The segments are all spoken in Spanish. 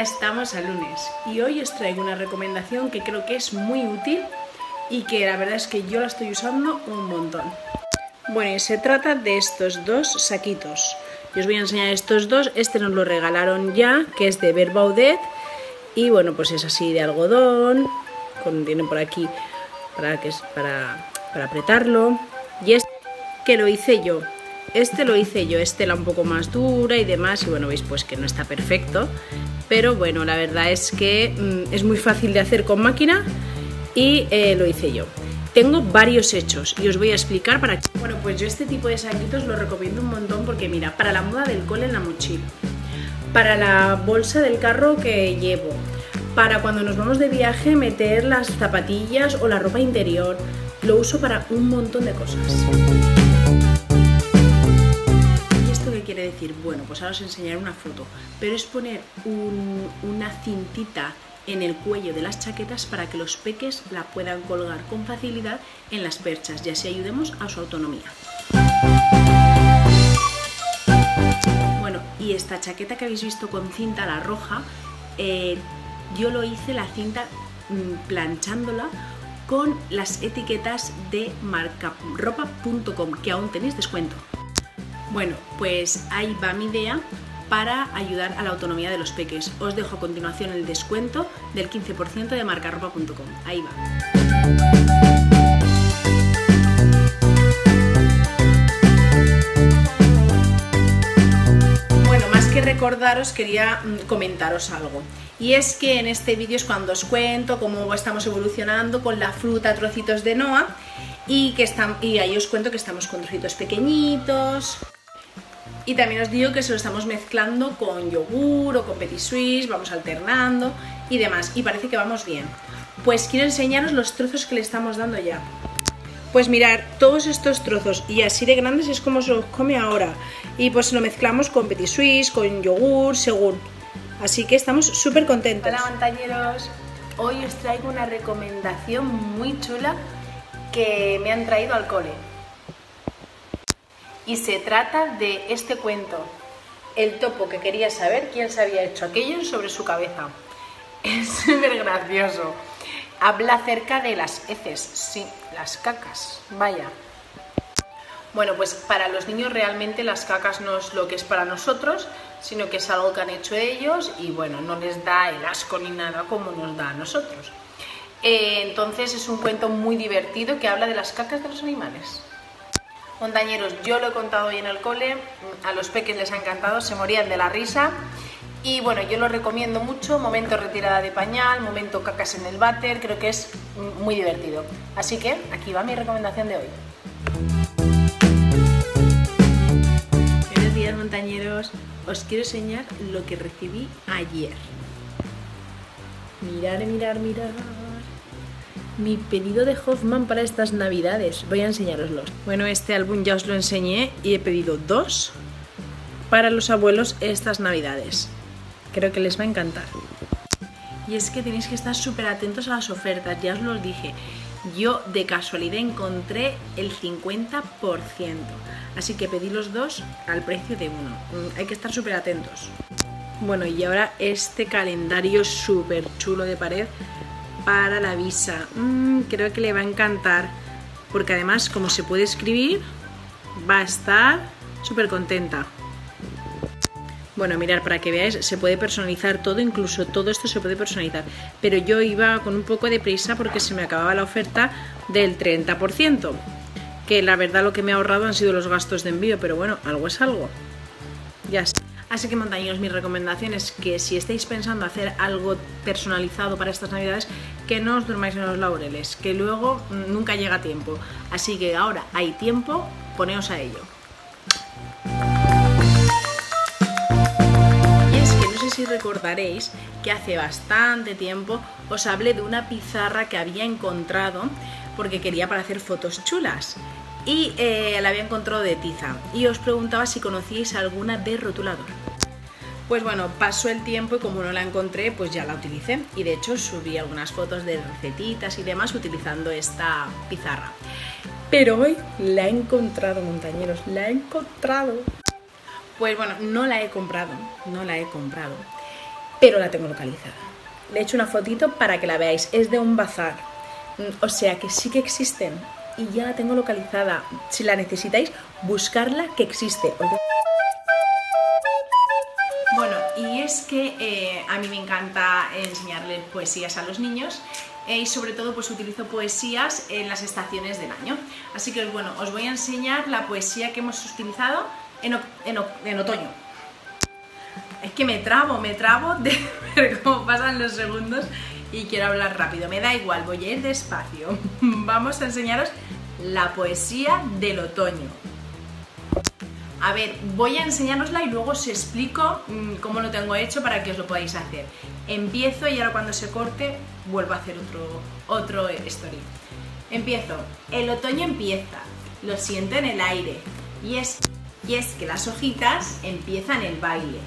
Ya estamos a lunes y hoy os traigo una recomendación que creo que es muy útil y que la verdad es que yo la estoy usando un montón. Bueno, y se trata de estos dos saquitos. Yo os voy a enseñar estos dos, este nos lo regalaron ya, que es de Verbaudet y bueno, pues es así de algodón, tienen por aquí para apretarlo y este que lo hice yo. Este la un poco más dura y demás, y bueno, veis pues que no está perfecto, pero bueno, la verdad es que es muy fácil de hacer con máquina y lo hice yo. Tengo varios hechos y os voy a explicar para qué. Bueno, pues yo este tipo de saquitos lo recomiendo un montón porque mira, para la moda del cole en la mochila, para la bolsa del carro que llevo, para cuando nos vamos de viaje meter las zapatillas o la ropa interior, lo uso para un montón de cosas. Quiere decir, bueno, pues ahora os enseñaré una foto, pero es poner una cintita en el cuello de las chaquetas para que los peques la puedan colgar con facilidad en las perchas y así ayudemos a su autonomía. Bueno, y esta chaqueta que habéis visto con cinta, la roja, yo lo hice la cinta planchándola con las etiquetas de marcaropa.com, que aún tenéis descuento. Bueno, pues ahí va mi idea para ayudar a la autonomía de los peques. Os dejo a continuación el descuento del 15% de marcaropa.com. Ahí va. Bueno, más que recordaros, quería comentaros algo. Y es que en este vídeo es cuando os cuento cómo estamos evolucionando con la fruta trocitos de Noa y ahí os cuento que estamos con trocitos pequeñitos. Y también os digo que se lo estamos mezclando con yogur o con petit suisse, vamos alternando y demás, y parece que vamos bien. Pues quiero enseñaros los trozos que le estamos dando ya. Pues mirad, todos estos trozos, y así de grandes es como se los come ahora, y pues lo mezclamos con petit suisse, con yogur, según. Así que estamos súper contentos. Hola montañeros, hoy os traigo una recomendación muy chula que me han traído al cole. Y se trata de este cuento, el topo que quería saber quién se había hecho aquello sobre su cabeza. Es súper gracioso. Habla acerca de las heces, sí, las cacas, vaya. Bueno, pues para los niños realmente las cacas no es lo que es para nosotros, sino que es algo que han hecho ellos y bueno, no les da el asco ni nada como nos da a nosotros. Entonces es un cuento muy divertido que habla de las cacas de los animales. Montañeros, yo lo he contado hoy en el cole, a los peques les ha encantado, se morían de la risa. Y bueno, yo lo recomiendo mucho, momento retirada de pañal, momento cacas en el váter, creo que es muy divertido. Así que aquí va mi recomendación de hoy. Buenos días montañeros, os quiero enseñar lo que recibí ayer. Mirar, mirar, mirar. Mi pedido de Hoffman para estas navidades, voy a enseñároslo. Bueno, este álbum ya os lo enseñé y he pedido dos para los abuelos estas navidades. Creo que les va a encantar. Y es que tenéis que estar súper atentos a las ofertas, ya os lo dije. Yo de casualidad encontré el 50%, así que pedí los dos al precio de uno. Hay que estar súper atentos. Bueno, y ahora este calendario súper chulo de pared para la visa, creo que le va a encantar porque además como se puede escribir va a estar súper contenta. Bueno, mirad, para que veáis, se puede personalizar todo, incluso todo esto se puede personalizar, pero yo iba con un poco de prisa porque se me acababa la oferta del 30%, que la verdad lo que me ha ahorrado han sido los gastos de envío, pero bueno, algo es algo. Ya está. Así que montañeros, mi recomendación es que si estáis pensando hacer algo personalizado para estas navidades, que no os durmáis en los laureles, que luego nunca llega tiempo. Así que ahora hay tiempo, poneos a ello. Y es que no sé si recordaréis que hace bastante tiempo os hablé de una pizarra que había encontrado porque quería para hacer fotos chulas. Y la había encontrado de tiza y os preguntaba si conocíais alguna de rotulador. Pues bueno, pasó el tiempo y como no la encontré, pues ya la utilicé y de hecho subí algunas fotos de recetitas y demás utilizando esta pizarra. Pero hoy la he encontrado, montañeros, la he encontrado. Pues bueno, no la he comprado, pero la tengo localizada. Le he hecho una fotito para que la veáis, es de un bazar, o sea que sí que existen y ya la tengo localizada. Si la necesitáis, buscarla, que existe. Bueno, y es que a mí me encanta enseñarles poesías a los niños. Y sobre todo pues utilizo poesías en las estaciones del año. Así que bueno, os voy a enseñar la poesía que hemos utilizado en otoño. Es que me trabo de ver cómo pasan los segundos y quiero hablar rápido. Me da igual, voy a ir despacio. Vamos a enseñaros la poesía del otoño. A ver, voy a enseñárosla y luego os explico cómo lo tengo hecho para que os lo podáis hacer. Empiezo y ahora cuando se corte vuelvo a hacer otro story. Empiezo. El otoño empieza, lo siento en el aire, y es que las hojitas empiezan el baile.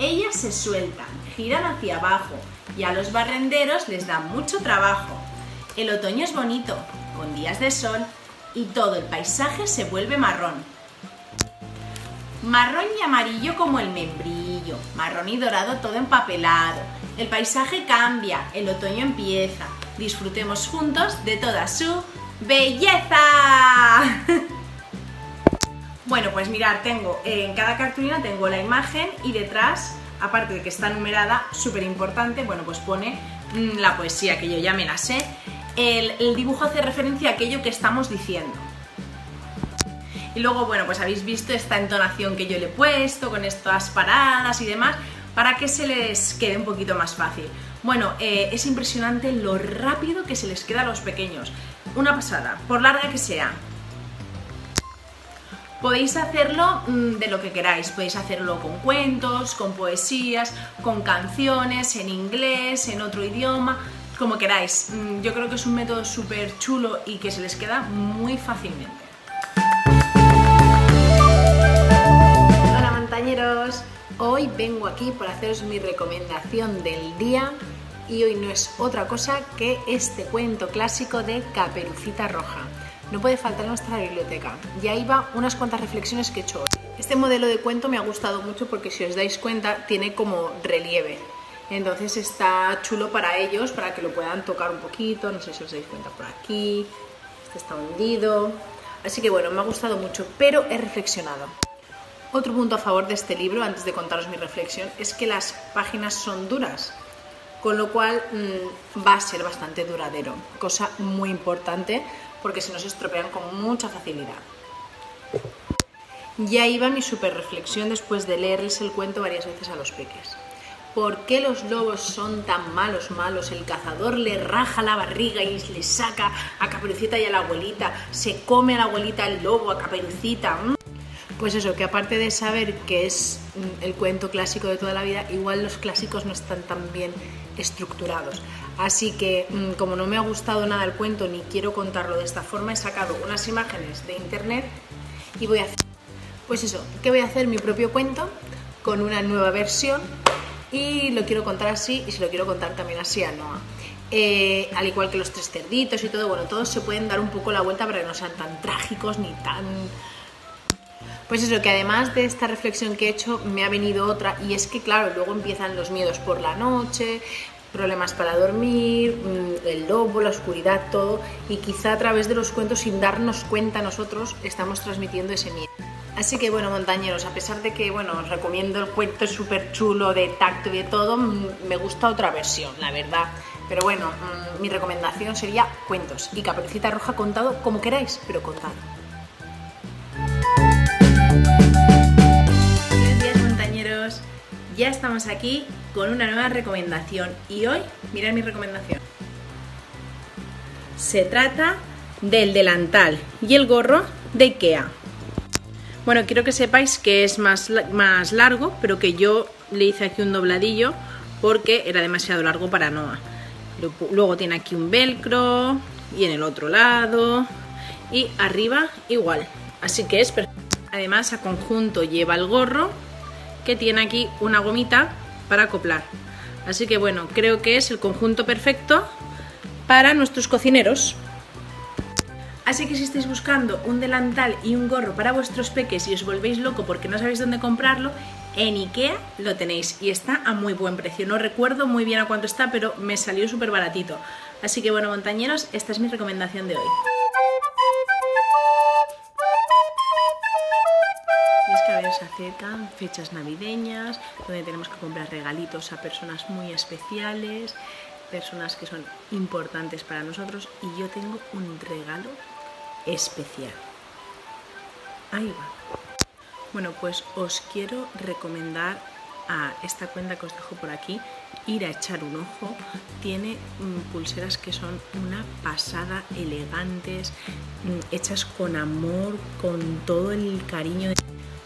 Ellas se sueltan, giran hacia abajo y a los barrenderos les da mucho trabajo. El otoño es bonito, con días de sol, y todo el paisaje se vuelve marrón. Marrón y amarillo como el membrillo, marrón y dorado todo empapelado. El paisaje cambia, el otoño empieza. Disfrutemos juntos de toda su belleza. Bueno, pues mirad, tengo en cada cartulina tengo la imagen y detrás, aparte de que está numerada, súper importante, bueno, pues pone la poesía, que yo ya me la sé. El dibujo hace referencia a aquello que estamos diciendo. Y luego, bueno, pues habéis visto esta entonación que yo le he puesto con estas paradas y demás para que se les quede un poquito más fácil. Bueno, es impresionante lo rápido que se les queda a los pequeños. Una pasada, por larga que sea. Podéis hacerlo de lo que queráis, podéis hacerlo con cuentos, con poesías, con canciones, en inglés, en otro idioma, como queráis. Yo creo que es un método súper chulo y que se les queda muy fácilmente. Hola montañeros, hoy vengo aquí para haceros mi recomendación del día y hoy no es otra cosa que este cuento clásico de Caperucita Roja. No puede faltar en nuestra biblioteca. Y ahí va unas cuantas reflexiones que he hecho hoy. Este modelo de cuento me ha gustado mucho porque, si os dais cuenta, tiene como relieve. Entonces está chulo para ellos, para que lo puedan tocar un poquito. No sé si os dais cuenta por aquí. Este está hundido. Así que bueno, me ha gustado mucho, pero he reflexionado. Otro punto a favor de este libro, antes de contaros mi reflexión, es que las páginas son duras. Con lo cual va a ser bastante duradero. Cosa muy importante, porque se nos estropean con mucha facilidad. Y ahí va mi super reflexión después de leerles el cuento varias veces a los peques. ¿Por qué los lobos son tan malos? El cazador le raja la barriga y le saca a Caperucita y a la abuelita. Se come a la abuelita el lobo, a Caperucita. Pues eso, que aparte de saber que es el cuento clásico de toda la vida, igual los clásicos no están tan bien estructurados. Así que, como no me ha gustado nada el cuento ni quiero contarlo de esta forma, he sacado unas imágenes de internet y voy a hacer, pues eso, que voy a hacer mi propio cuento con una nueva versión y lo quiero contar así y se lo quiero contar también así a Noah. Al igual que los tres cerditos y todo, bueno, todos se pueden dar un poco la vuelta para que no sean tan trágicos ni tan... Pues eso, que además de esta reflexión que he hecho me ha venido otra, y es que claro, luego empiezan los miedos por la noche, problemas para dormir, el lobo, la oscuridad, todo, y quizá a través de los cuentos, sin darnos cuenta nosotros, estamos transmitiendo ese miedo. Así que bueno, montañeros, a pesar de que bueno, os recomiendo el cuento súper chulo de tacto y de todo, me gusta otra versión, la verdad. Pero bueno, mi recomendación sería cuentos y Caperucita Roja contado como queráis, pero contado. Ya estamos aquí con una nueva recomendación y hoy, mirad mi recomendación. Se trata del delantal y el gorro de Ikea. Bueno, quiero que sepáis que es más largo, pero que yo le hice aquí un dobladillo porque era demasiado largo para Noah. Luego tiene aquí un velcro y en el otro lado y arriba igual. Así que es perfecto. Además, a conjunto lleva el gorro, que tiene aquí una gomita para acoplar. Así que bueno, creo que es el conjunto perfecto para nuestros cocineros. Así que si estáis buscando un delantal y un gorro para vuestros peques y os volvéis loco porque no sabéis dónde comprarlo, en Ikea lo tenéis y está a muy buen precio. No recuerdo muy bien a cuánto está, pero me salió súper baratito. Así que bueno, montañeros, esta es mi recomendación de hoy. Y es que a ver, se acercan fechas navideñas, donde tenemos que comprar regalitos a personas muy especiales, personas que son importantes para nosotros, y yo tengo un regalo especial. Ahí va. Bueno, pues os quiero recomendar a esta cuenta que os dejo por aquí, ir a echar un ojo. Tiene pulseras que son una pasada, elegantes, hechas con amor, con todo el cariño.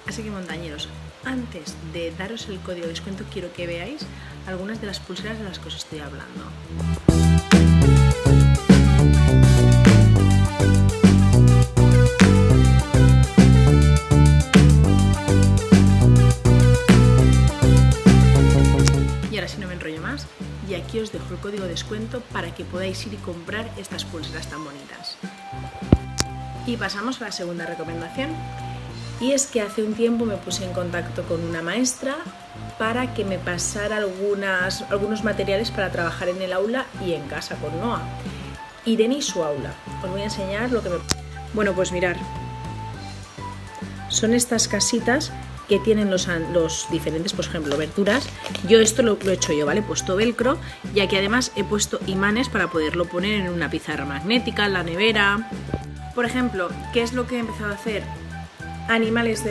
Así que montañeros, antes de daros el código de descuento, quiero que veáis algunas de las pulseras de las que os estoy hablando. Y aquí os dejo el código de descuento para que podáis ir y comprar estas pulseras tan bonitas. Y pasamos a la segunda recomendación, y es que hace un tiempo me puse en contacto con una maestra para que me pasara algunos materiales para trabajar en el aula y en casa con Noah. Irene y su aula. Os voy a enseñar lo que me... Bueno, pues mirad, son estas casitas que tienen los diferentes, por ejemplo, verduras. Yo esto lo he hecho yo, ¿vale? He puesto velcro, y aquí además he puesto imanes para poderlo poner en una pizarra magnética, en la nevera. Por ejemplo, ¿qué es lo que he empezado a hacer? Animales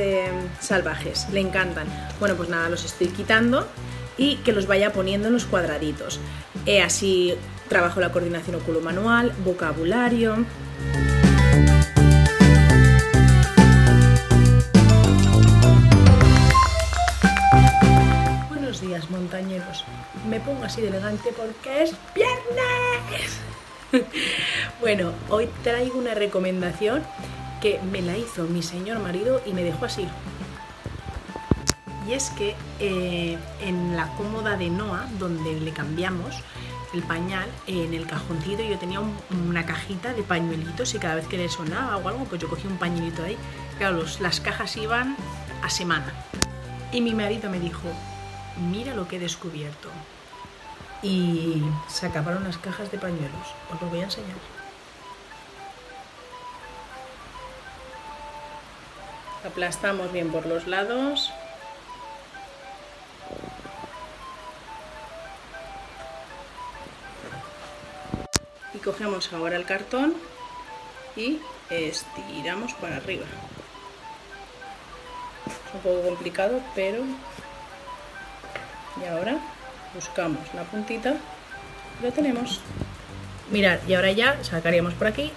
salvajes, le encantan. Bueno, pues nada, los estoy quitando y que los vaya poniendo en los cuadraditos. Así trabajo la coordinación oculomanual, vocabulario... Montañeros, me pongo así de elegante porque es viernes. Bueno, hoy traigo una recomendación que me la hizo mi señor marido y me dejó así. Y es que en la cómoda de Noah, donde le cambiamos el pañal, en el cajoncito yo tenía una cajita de pañuelitos, y cada vez que le sonaba o algo, pues yo cogí un pañuelito de ahí. Claro, las cajas iban a semana. Y mi marido me dijo: mira lo que he descubierto. Y se acabaron las cajas de pañuelos. Os lo voy a enseñar. Aplastamos bien por los lados. Y cogemos ahora el cartón y estiramos para arriba. Es un poco complicado, pero... Y ahora buscamos la puntita, lo tenemos. Mirad, y ahora ya sacaríamos por aquí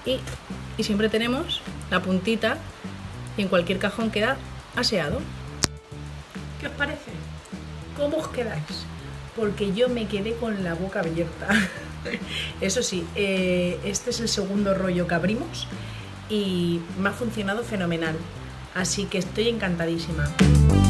y siempre tenemos la puntita, y en cualquier cajón queda aseado. ¿Qué os parece? ¿Cómo os quedáis? Porque yo me quedé con la boca abierta. Eso sí, este es el segundo rollo que abrimos y me ha funcionado fenomenal. Así que estoy encantadísima.